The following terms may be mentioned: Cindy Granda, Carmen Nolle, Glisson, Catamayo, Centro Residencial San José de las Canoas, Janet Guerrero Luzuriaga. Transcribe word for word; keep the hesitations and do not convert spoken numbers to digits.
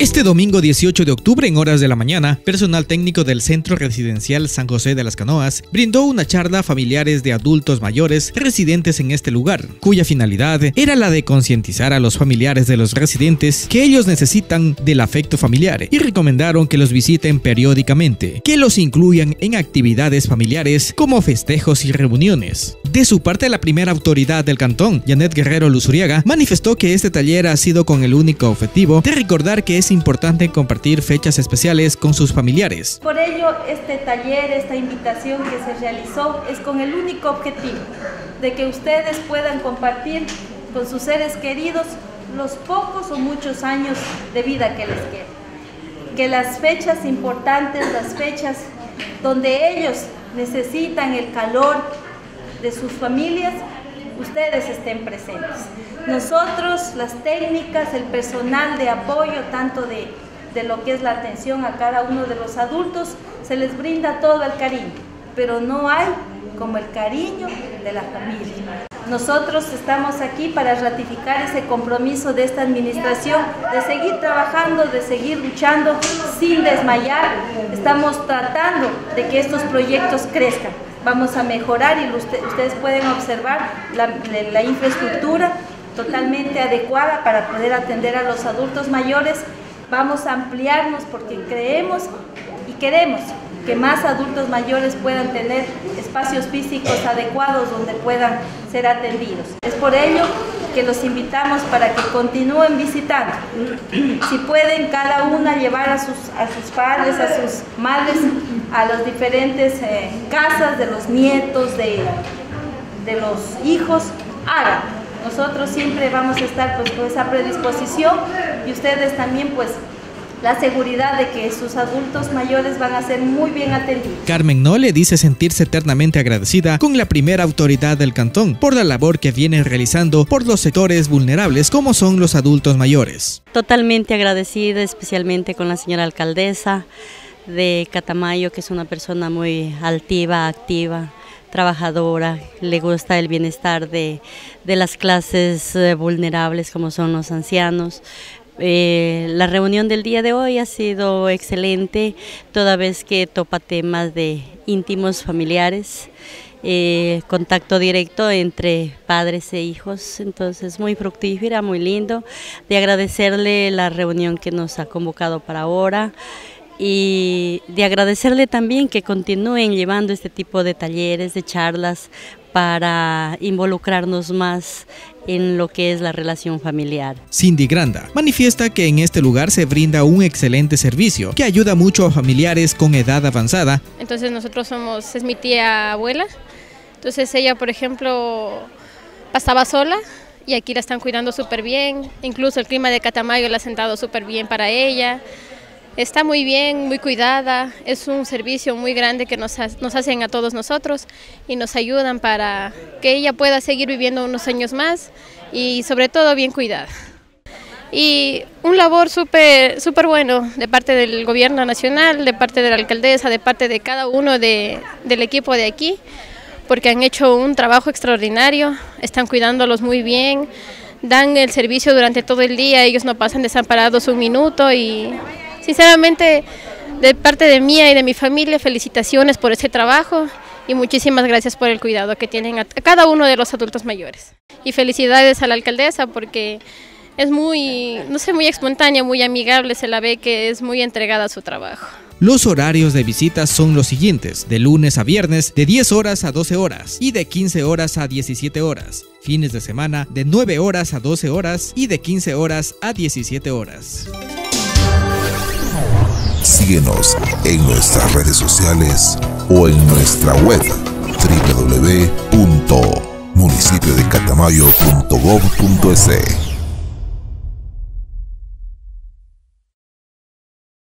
Este domingo dieciocho de octubre, en horas de la mañana, personal técnico del Centro Residencial San José de las Canoas brindó una charla a familiares de adultos mayores residentes en este lugar, cuya finalidad era la de concientizar a los familiares de los residentes que ellos necesitan del afecto familiar y recomendaron que los visiten periódicamente, que los incluyan en actividades familiares como festejos y reuniones. De su parte, la primera autoridad del cantón, Janet Guerrero Luzuriaga, manifestó que este taller ha sido con el único objetivo de recordar que es importante compartir fechas especiales con sus familiares. Por ello, este taller, esta invitación que se realizó es con el único objetivo de que ustedes puedan compartir con sus seres queridos los pocos o muchos años de vida que les quedan. Que las fechas importantes, las fechas donde ellos necesitan el calor de sus familias, ustedes estén presentes. Nosotros, las técnicas, el personal de apoyo, tanto de, de lo que es la atención a cada uno de los adultos, se les brinda todo el cariño, pero no hay como el cariño de la familia. Nosotros estamos aquí para ratificar ese compromiso de esta administración, de seguir trabajando, de seguir luchando sin desmayar. Estamos tratando de que estos proyectos crezcan. Vamos a mejorar y usted, ustedes pueden observar la, la infraestructura totalmente adecuada para poder atender a los adultos mayores. Vamos a ampliarnos porque creemos y queremos que más adultos mayores puedan tener espacios físicos adecuados donde puedan ser atendidos. Es por ello que los invitamos para que continúen visitando. Si pueden cada una llevar a sus, a sus padres, a sus madres, a las diferentes eh, casas de los nietos, de, de los hijos, hagan. Nosotros siempre vamos a estar pues, con esa predisposición y ustedes también pues la seguridad de que sus adultos mayores van a ser muy bien atendidos. Carmen Nolle dice sentirse eternamente agradecida con la primera autoridad del cantón por la labor que viene realizando por los sectores vulnerables como son los adultos mayores. Totalmente agradecida, especialmente con la señora alcaldesa de Catamayo, que es una persona muy altiva, activa, trabajadora, le gusta el bienestar de, de las clases vulnerables como son los ancianos. Eh, la reunión del día de hoy ha sido excelente, toda vez que topa temas de íntimos familiares, eh, contacto directo entre padres e hijos, entonces muy fructífera, muy lindo, de agradecerle la reunión que nos ha convocado para ahora y de agradecerle también que continúen llevando este tipo de talleres, de charlas, para involucrarnos más en lo que es la relación familiar. Cindy Granda manifiesta que en este lugar se brinda un excelente servicio que ayuda mucho a familiares con edad avanzada. Entonces nosotros somos, es mi tía abuela, entonces ella por ejemplo pasaba sola y aquí la están cuidando súper bien, incluso el clima de Catamayo la ha sentado súper bien para ella. Está muy bien, muy cuidada, es un servicio muy grande que nos, nos hacen a todos nosotros y nos ayudan para que ella pueda seguir viviendo unos años más y sobre todo bien cuidada. Y un labor súper súper bueno de parte del gobierno nacional, de parte de la alcaldesa, de parte de cada uno de, del equipo de aquí, porque han hecho un trabajo extraordinario, están cuidándolos muy bien, dan el servicio durante todo el día, ellos no pasan desamparados un minuto y... Sinceramente, de parte de mía y de mi familia, felicitaciones por este trabajo y muchísimas gracias por el cuidado que tienen a cada uno de los adultos mayores. Y felicidades a la alcaldesa porque es muy, no sé, muy espontánea, muy amigable, se la ve que es muy entregada a su trabajo. Los horarios de visitas son los siguientes, de lunes a viernes de diez horas a doce horas y de quince horas a diecisiete horas. Fines de semana de nueve horas a doce horas y de quince horas a diecisiete horas. Síguenos en nuestras redes sociales o en nuestra web doble u doble u doble u punto municipio de catamayo punto gov punto es.